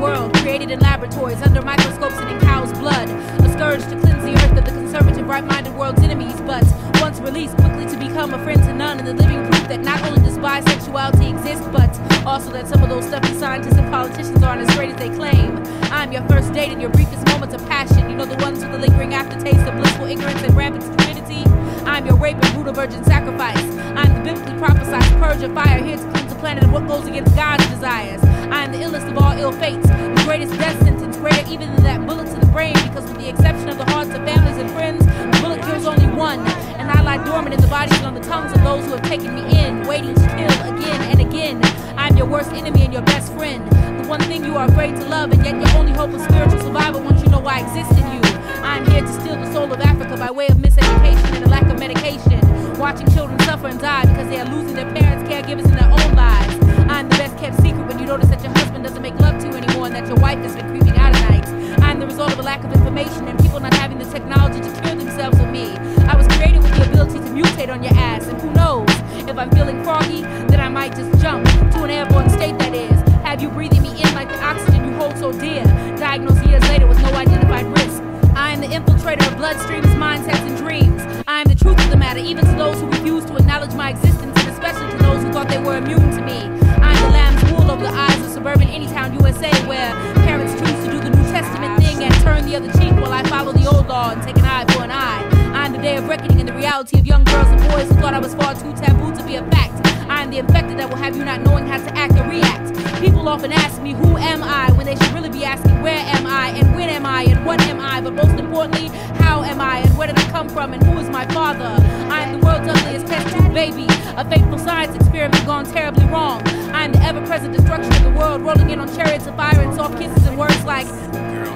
world, created in laboratories under microscopes and in cow's blood. A scourge to cleanse the earth of the conservative right-minded world's enemies, but once released, quickly to become a friend to none, and the living proof that not only does bisexuality exist, but also that some of those stuffy scientists and politicians aren't as great as they claim. I'm your first date and your briefest moments of passion. You know, the ones with the lingering aftertaste of blissful ignorance and rampant stupidity. I'm your rape and brutal virgin sacrifice. I'm the biblically prophesied purge of fire, here to cleanse the planet of what goes against God's desires. I'm the illest of all ill fates, the greatest death sentence, greater even than that bullet to the brain, because with the exception of the hearts of families and friends, the bullet kills only one. And I lie dormant in the bodies and on the tongues of those who have taken me in, waiting to kill again and again. I'm your worst enemy and your best friend, the one thing you are afraid to love, and yet your only hope of spiritual survival once you know I exist in you. I'm here to steal the soul of Africa by way of miseducation and a lack of medication, watching children suffer and die because they are losing their parents, caregivers, and their own lives. I'm the best kept secret when you notice that your husband doesn't make love to you anymore and that your wife has been creeping out at night. I'm the result of a lack of information and people not having the technology to cure themselves of me. I was created with the ability to mutate on your ass, and who knows, if I'm feeling froggy, then I might just jump to an airborne state that is. Have you breathing me in like the oxygen you hold so dear, diagnosed years later with no identified risk. I am the infiltrator of bloodstreams, mindsets, and dreams. I am the truth of the matter, even to those who refuse to acknowledge my existence, and especially to those who thought they were immune to me. I am the lamb's wool over the eyes of suburban Anytown, USA, where parents choose to do the New Testament thing and turn the other cheek while I follow the old law and take an eye for an eye. I am the day of reckoning and the reality of young girls and boys who thought I was far too taboo to be a fact. I am the infected that will have you not knowing how to act or react. People often ask me, who am I, when they should really be asking, where am I, and when am I, and what am I, but most importantly, how am I, and where did I come from, and who is my father? I am the world's ugliest test tube baby, a fateful science experiment gone terribly wrong. I am the ever-present destruction of the world, rolling in on chariots of fire and soft kisses and words like, girl,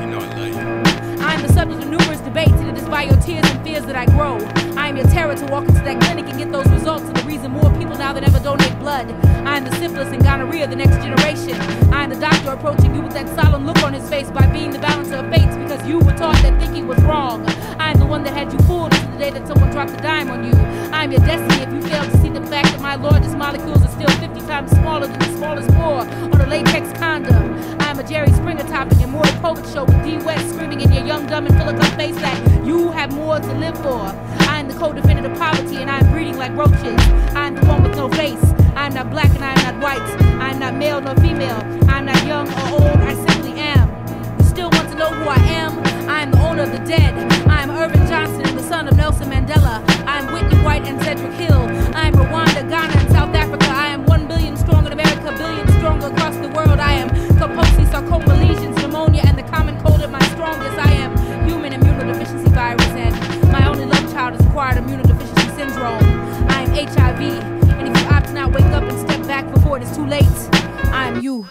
you know I love you. I am the subject of numerous debates, and it is by your tears and fears that I grow. I am your terror to walk into that clinic and get those results, and the reason more people now than ever donate blood. I am the syphilis and gonorrhea of the next generation. I am the doctor approaching you with that solemn look on his face by being the balancer of fates, because you were taught that thinking was wrong. I am the one that had you fooled until the day that someone dropped a dime on you. I am your destiny if you fail to see the fact that my largest molecules are still 50 times smaller than the smallest pore on a latex condom. I am a Jerry Springer topic and more poet show with D. West screaming in your young, dumb, and full of cup face that you have more to live for. I am the co-defendant of poverty, and I am breeding like roaches. I am the one with no face. I am not black and I am not white. I am not male nor female. I am not young or old. I simply am. You still want to know who I am? I am the owner of the dead. I am Irving Johnson, the son of Nelson Mandela. I am Whitney White and Cedric Hill. I am Rwanda, Ghana, and South Africa. I am 1 billion strong in America, billion stronger across the world. I am Kaposi's sarcoma, lesions, pneumonia, and the common cold at my strongest. I am human immunodeficiency virus, and my only love child is acquired immunodeficiency syndrome. I am HIV, and if you opt to not wake up and step back before it is too late, I am you.